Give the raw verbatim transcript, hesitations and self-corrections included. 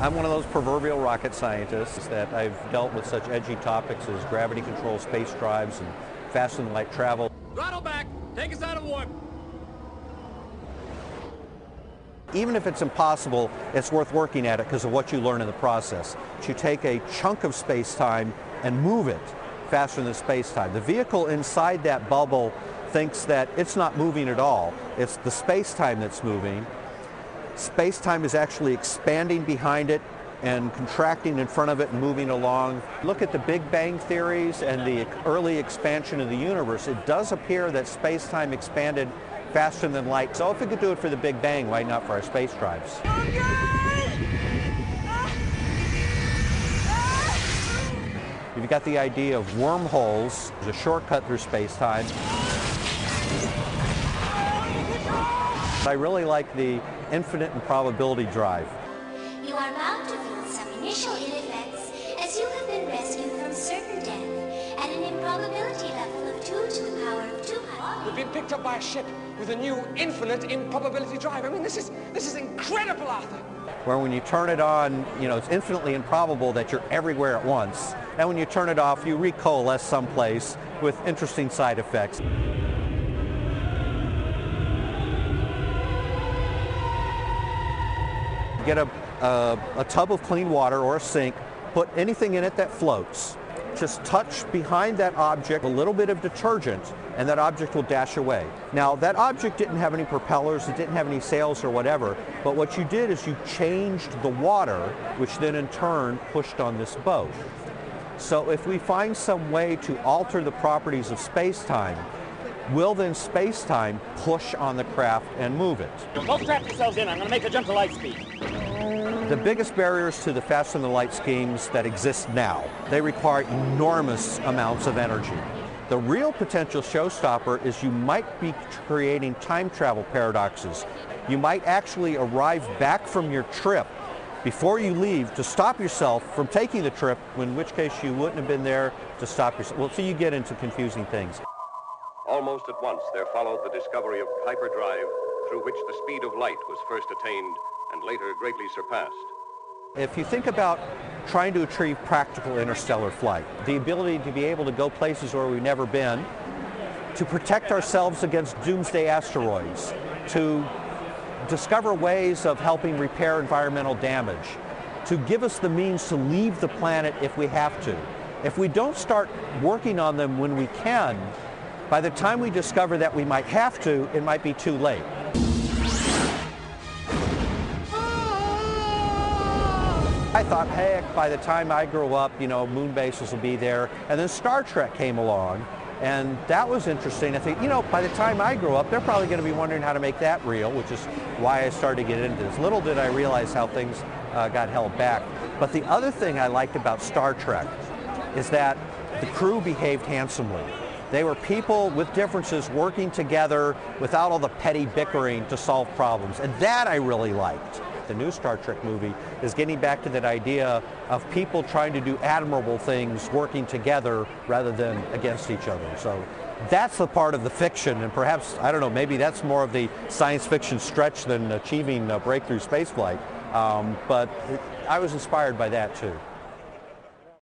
I'm one of those proverbial rocket scientists that I've dealt with such edgy topics as gravity control, space drives, and faster than light travel. Throttle back, take us out of warp. Even if it's impossible, it's worth working at it because of what you learn in the process. You take a chunk of space-time and move it faster than space-time. The vehicle inside that bubble thinks that it's not moving at all. It's the space-time that's moving. Space-time is actually expanding behind it and contracting in front of it and moving along. Look at the Big Bang theories and the early expansion of the universe. It does appear that space-time expanded faster than light. So if we could do it for the Big Bang, why not for our space drives? You've got the idea of wormholes as a shortcut through space-time. I really like the infinite and probability drive. You are bound to feel some initial ill effects as you have been rescued from certain death at an improbability level of two to the power of two hundred. We've been picked up by a ship with a new infinite improbability drive. I mean, this is this is incredible, Arthur. Where when you turn it on, you know, it's infinitely improbable that you're everywhere at once. And when you turn it off, you recoalesce someplace with interesting side effects. Get a, a, a tub of clean water or a sink, put anything in it that floats. Just touch behind that object a little bit of detergent and that object will dash away. Now that object didn't have any propellers, it didn't have any sails or whatever, but what you did is you changed the water, which then in turn pushed on this boat. So if we find some way to alter the properties of space-time, will then space-time push on the craft and move it? Don't trap yourselves in. I'm going to make a jump to light speed. The biggest barriers to the faster-than-light schemes that exist now, they require enormous amounts of energy. The real potential showstopper is you might be creating time travel paradoxes. You might actually arrive back from your trip before you leave to stop yourself from taking the trip, in which case you wouldn't have been there to stop yourself. Well, so you get into confusing things. Almost at once there followed the discovery of hyperdrive, through which the speed of light was first attained and later greatly surpassed. If you think about trying to achieve practical interstellar flight, the ability to be able to go places where we've never been, to protect ourselves against doomsday asteroids, to discover ways of helping repair environmental damage, to give us the means to leave the planet if we have to. If we don't start working on them when we can, by the time we discover that we might have to, it might be too late. I thought, heck, by the time I grow up, you know, moon bases will be there. And then Star Trek came along, and that was interesting. I think, you know, by the time I grow up, they're probably going to be wondering how to make that real, which is why I started to get into this. Little did I realize how things uh, got held back. But the other thing I liked about Star Trek is that the crew behaved handsomely. They were people with differences working together without all the petty bickering to solve problems, and that I really liked. The new Star Trek movie is getting back to that idea of people trying to do admirable things working together rather than against each other. So that's the part of the fiction, and perhaps, I don't know, maybe that's more of the science fiction stretch than achieving a breakthrough spaceflight, um, but it, I was inspired by that too.